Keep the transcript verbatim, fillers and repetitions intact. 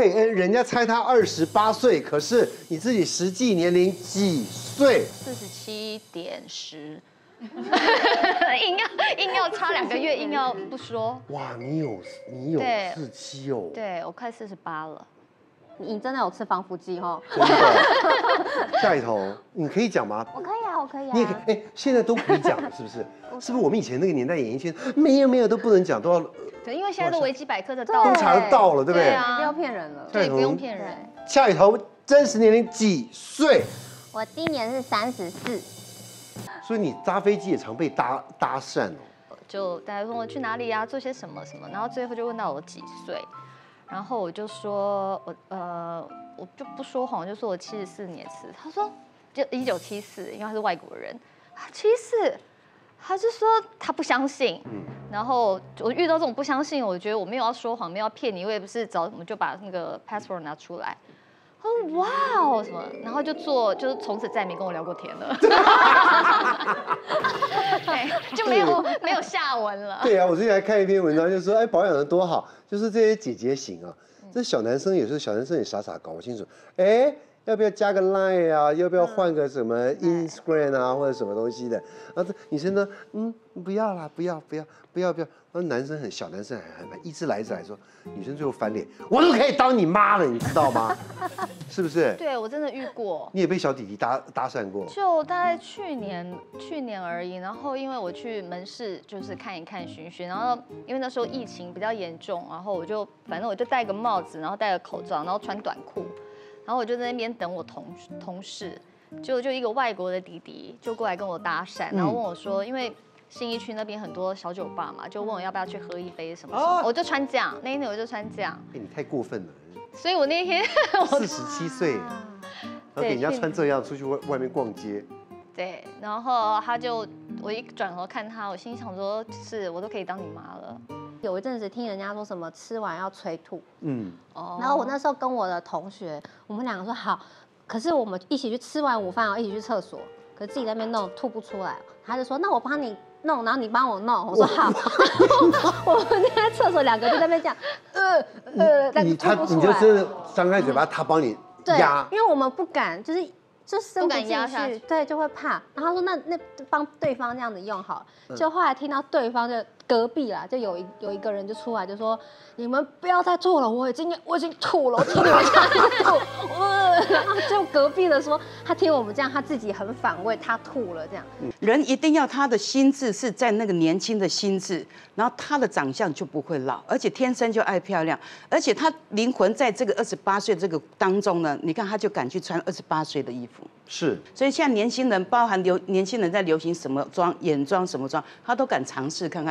佩恩，人家猜她二十八岁，可是你自己实际年龄几岁？四十七点十。 硬要硬要差两个月，硬要不说。哇，你有你有四七哦。对，我快四十八了。你真的有吃防腐剂哦？真的。下一头，你可以讲吗？我可以啊，我可以啊。你也可以，哎，现在都可以讲了，是不是？是不是我们以前那个年代演艺圈没有没有都不能讲，都要。对，因为现在都维基百科的到，都查得到了，对不对？对啊，不要骗人了。对，不用骗人。下一头，真实年龄几岁？我今年是三十四。 所以你搭飞机也常被搭搭讪哦，就大家问我去哪里啊，做些什么什么，然后最后就问到我几岁，然后我就说我呃我就不说谎，我就说我七十四年次，他说就一九七四，因为他是外国人，七四，他就说他不相信，嗯，然后我遇到这种不相信，我觉得我没有要说谎，没有要骗你，我也不是早我们就把那个 passport 拿出来。 他说哇哦什么，然后就做，就是从此再也没跟我聊过天了，就没有没有下文了。对啊，我最近还看一篇文章，就说哎保养的多好，就是这些姐姐型啊，这小男生有时候小男生也傻傻搞不清楚，哎要不要加个 Line 啊，要不要换个什么 Instagram 啊或者什么东西的，然后女生呢嗯不要啦不要不要不要不要，然后男生很小男生很很一直来一直来说，女生最后翻脸，我都可以当你妈了，你知道吗？ 是不是？对，我真的遇过。你也被小弟弟搭搭讪过？就大概去年，去年而已。然后因为我去门市就是看一看巡巡，然后因为那时候疫情比较严重，然后我就反正我就戴个帽子，然后戴个口罩，然后穿短裤，然后我就在那边等我同同事，结果就一个外国的弟弟就过来跟我搭讪，然后问我说，嗯、因为。 信义区那边很多小酒吧嘛，就问我要不要去喝一杯什么什么，我就穿这样，那一天我就穿这样。哎，你太过分了。所以我那天四十七岁，然后给人家穿这样出去外外面逛街。对，然后他就我一转头看他，我心想说，是我都可以当你妈了。有一阵子听人家说什么吃完要催吐，嗯，哦，然后我那时候跟我的同学，我们两个说好，可是我们一起去吃完午饭，然后一起去厕所，可是自己在那边弄吐不出来，他就说那我帮你。 弄，然后你帮我弄，我说好。我们在厕所两个就在那边讲，呃呃，但吐不出来。你就真的张开嘴巴，他帮你压。对，因为我们不敢，就是就伸不进去，对，就会怕。然后说那那帮对方这样子用好，就后来听到对方就隔壁啦，就有一有一个人就出来就说，你们不要再吐了，我已经我已经吐了，我吐了，呃，然后就隔壁的说，他听我们这样，他自己很反胃，他吐了这样。人一定要他的心智是在那个年轻的心智，然后他的长相就不会老，而且天生就爱漂亮，而且他灵魂在这个二十八岁这个当中呢，你看他就敢去穿二十八岁的衣服。是，所以现在年轻人，包含流年轻人在流行什么妆、眼妆什么妆，他都敢尝试看看。